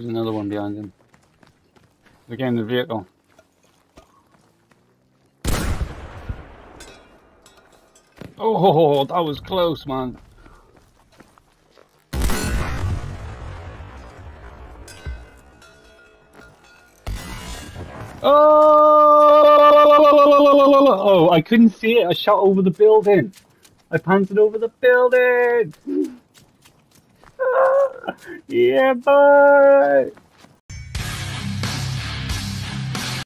There's another one behind him. Again, the vehicle. Oh, that was close, man. Oh, I couldn't see it. I shot over the building. I panted over the building. Yeah, bye.